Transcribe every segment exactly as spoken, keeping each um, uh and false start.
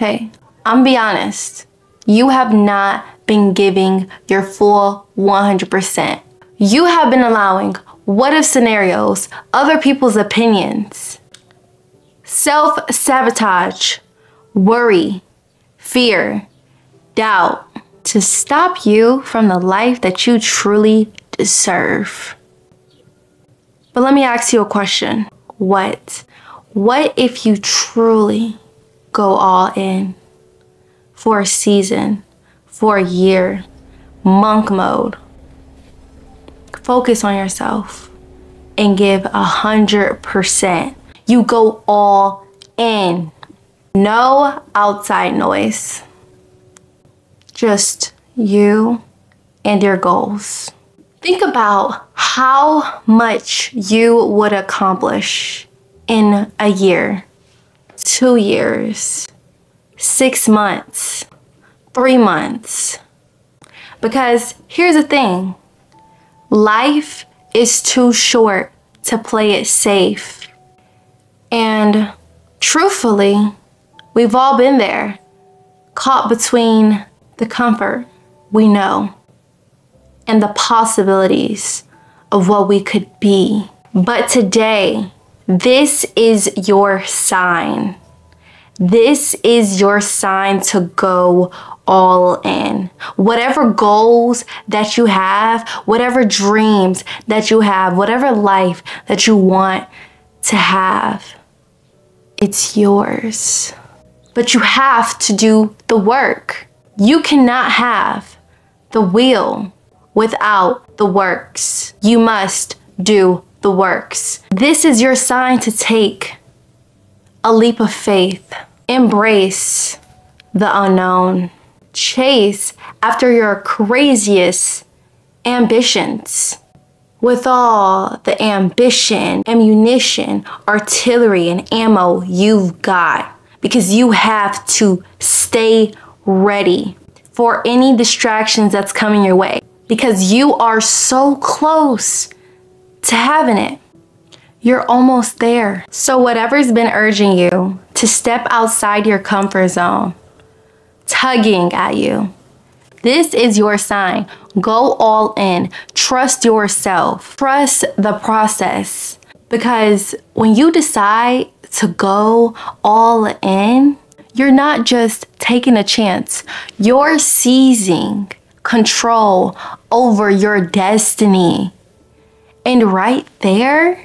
Hey, I'm be honest. You have not been giving your full one hundred percent. You have been allowing what-if scenarios, other people's opinions, self-sabotage, worry, fear, doubt to stop you from the life that you truly deserve. But let me ask you a question. What? What if you truly go all in for a season, for a year, monk mode? Focus on yourself and give one hundred percent. You go all in. No outside noise. Just you and your goals. Think about how much you would accomplish in a year, two years, six months, three months. Because here's the thing. Life is too short to play it safe. And truthfully, we've all been there, caught between the comfort we know and the possibilities of what we could be. But today, this is your sign. This is your sign to go all in. Whatever goals that you have, whatever dreams that you have, whatever life that you want to have, it's yours. But you have to do the work. You cannot have the will without the works. You must do the works. This is your sign to take a leap of faith. Embrace the unknown. Chase after your craziest ambitions. With all the ambition, ammunition, artillery, and ammo you've got, because you have to stay ready for any distractions that's coming your way, because you are so close to having it. You're almost there. So whatever's been urging you to step outside your comfort zone, tugging at you, this is your sign. Go all in. Trust yourself. Trust the process. Because when you decide to go all in, you're not just taking a chance. You're seizing control over your destiny. And right there,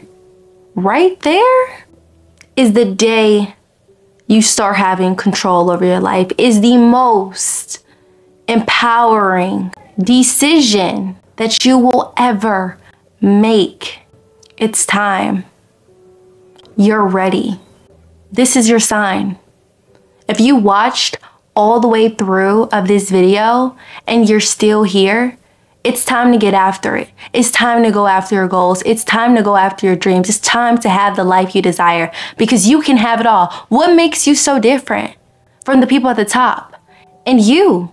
right there is the day you start having control over your life. Is the most empowering decision that you will ever make. It's time. You're ready. This is your sign. If you watched all the way through of this video and you're still here, it's time to get after it. It's time to go after your goals. It's time to go after your dreams. It's time to have the life you desire, because you can have it all. What makes you so different from the people at the top? And you.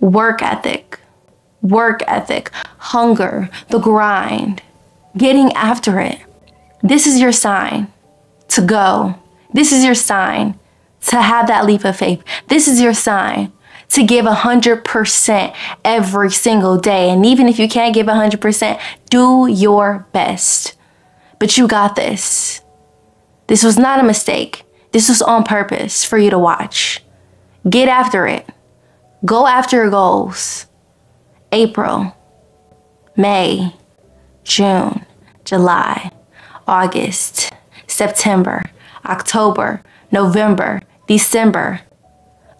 Work ethic, work ethic, hunger, the grind, getting after it. This is your sign to go. This is your sign to have that leap of faith. This is your sign to give one hundred percent every single day. And even if you can't give one hundred percent, do your best. But you got this. This was not a mistake. This was on purpose for you to watch. Get after it. Go after your goals. April, May, June, July, August, September, October, November, December.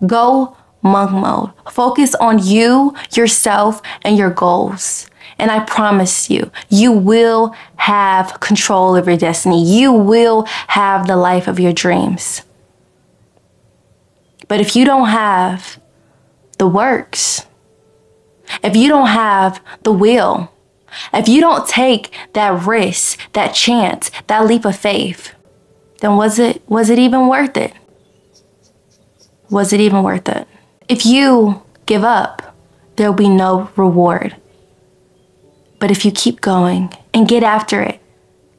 Go monk mode. Focus on you, yourself, and your goals. And I promise you, you will have control of your destiny. You will have the life of your dreams. But if you don't have the works, if you don't have the will, if you don't take that risk, that chance, that leap of faith, then was it was it even worth it? Was it even worth it? If you give up, there'll be no reward. But if you keep going and get after it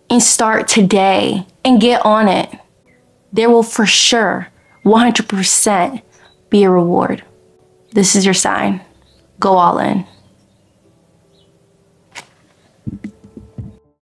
and start today and get on it, there will for sure one hundred percent be a reward. This is your sign. Go all in.